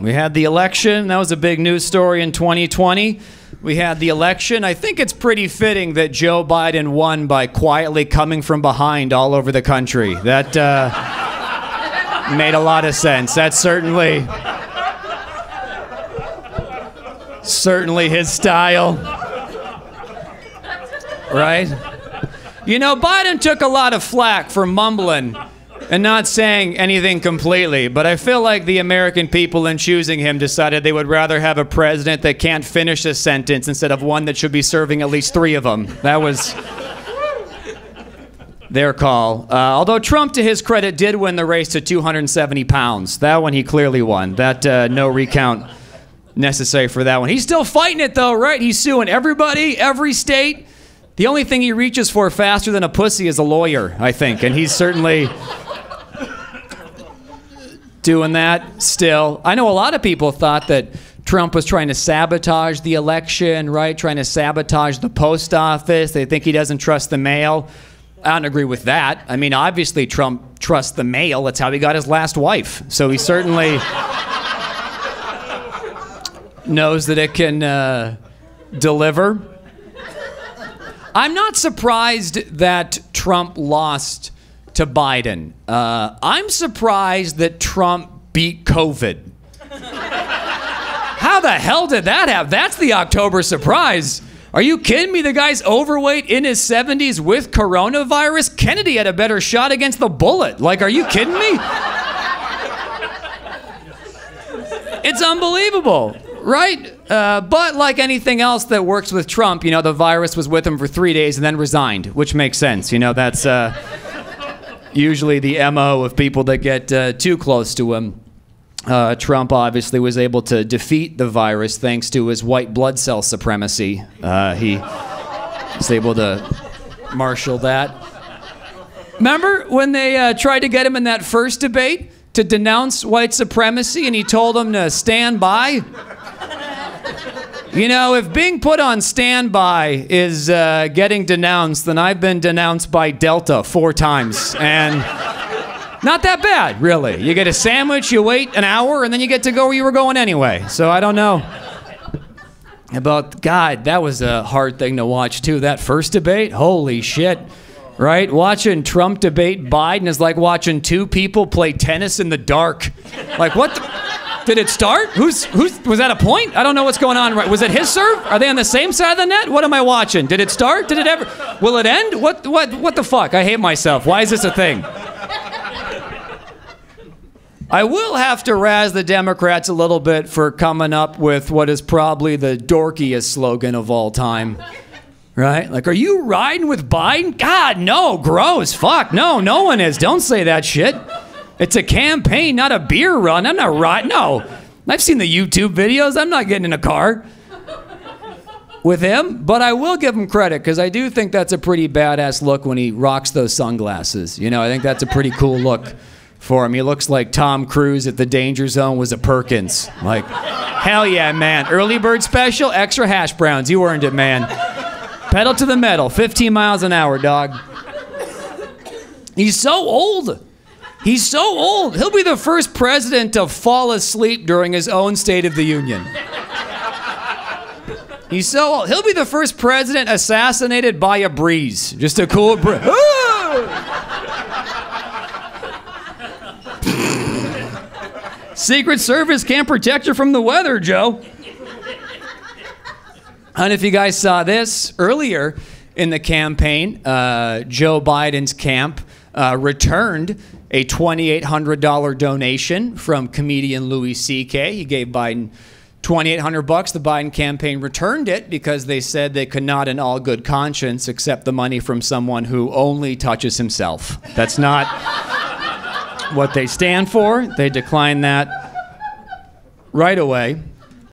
We had the election. That was a big news story in 2020. We had the election. I think it's pretty fitting that Joe Biden won by quietly coming from behind all over the country. That made a lot of sense. That's certainly his style, right? You know, Biden took a lot of flack for mumbling and not saying anything completely, but I feel like the American people in choosing him decided they would rather have a president that can't finish a sentence instead of one that should be serving at least 3 of them. That was their call. Although Trump, to his credit, did win the race to 270 pounds. That one he clearly won. That no recount necessary for that one. He's still fighting it though, right? He's suing everybody, every state. The only thing he reaches for faster than a pussy is a lawyer, I think, and he's certainly doing that still. I know a lot of people thought that Trump was trying to sabotage the election, right? Trying to sabotage the post office. They think he doesn't trust the mail. I don't agree with that. I mean, obviously Trump trusts the mail. That's how he got his last wife. So he certainly knows that it can deliver. I'm not surprised that Trump lost to Biden. I'm surprised that Trump beat COVID. How the hell did that happen? That's the October surprise. Are you kidding me? The guy's overweight in his 70s with coronavirus? Kennedy had a better shot against the bullet. Like, are you kidding me? It's unbelievable, right? But like anything else that works with Trump, you know, the virus was with him for 3 days and then resigned, which makes sense. You know, that's usually the MO of people that get too close to him. Trump obviously was able to defeat the virus thanks to his white blood cell supremacy. He was able to marshal that. Remember when they tried to get him in that first debate to denounce white supremacy and he told them to stand by? You know, if being put on standby is getting denounced, then I've been denounced by Delta 4 times. And not that bad, really. You get a sandwich, you wait an hour, and then you get to go where you were going anyway. So I don't know about, God, that was a hard thing to watch, too. That first debate, holy shit, right? Watching Trump debate Biden is like watching 2 people play tennis in the dark. Like, what the... Did it start? Was that a point? I don't know what's going on. Right? Was it his serve? Are they on the same side of the net? What am I watching? Did it start? Did it ever? Will it end? What the fuck? I hate myself. Why is this a thing? I will have to razz the Democrats a little bit for coming up with what is probably the dorkiest slogan of all time. Right? Like, are you riding with Biden? God, no. Gross. Fuck. No, no one is. Don't say that shit. It's a campaign, not a beer run. I'm not riding. No. I've seen the YouTube videos. I'm not getting in a car with him. But I will give him credit because I do think that's a pretty badass look when he rocks those sunglasses. You know, I think that's a pretty cool look for him. He looks like Tom Cruise if the Danger Zone was a Perkins. Like, hell yeah, man. Early bird special, extra hash browns. You earned it, man. Pedal to the metal, 15 miles an hour, dog. He's so old. He's so old. He'll be the first president to fall asleep during his own State of the Union. He's so old. He'll be the first president assassinated by a breeze. Just a cool breeze. Secret Service can't protect you from the weather, Joe. I don't know if you guys saw this earlier in the campaign. Joe Biden's camp returned a $2,800 donation from comedian Louis C.K. He gave Biden $2,800. The Biden campaign returned it because they said they could not in all good conscience accept the money from someone who only touches himself. That's not what they stand for. They declined that right away.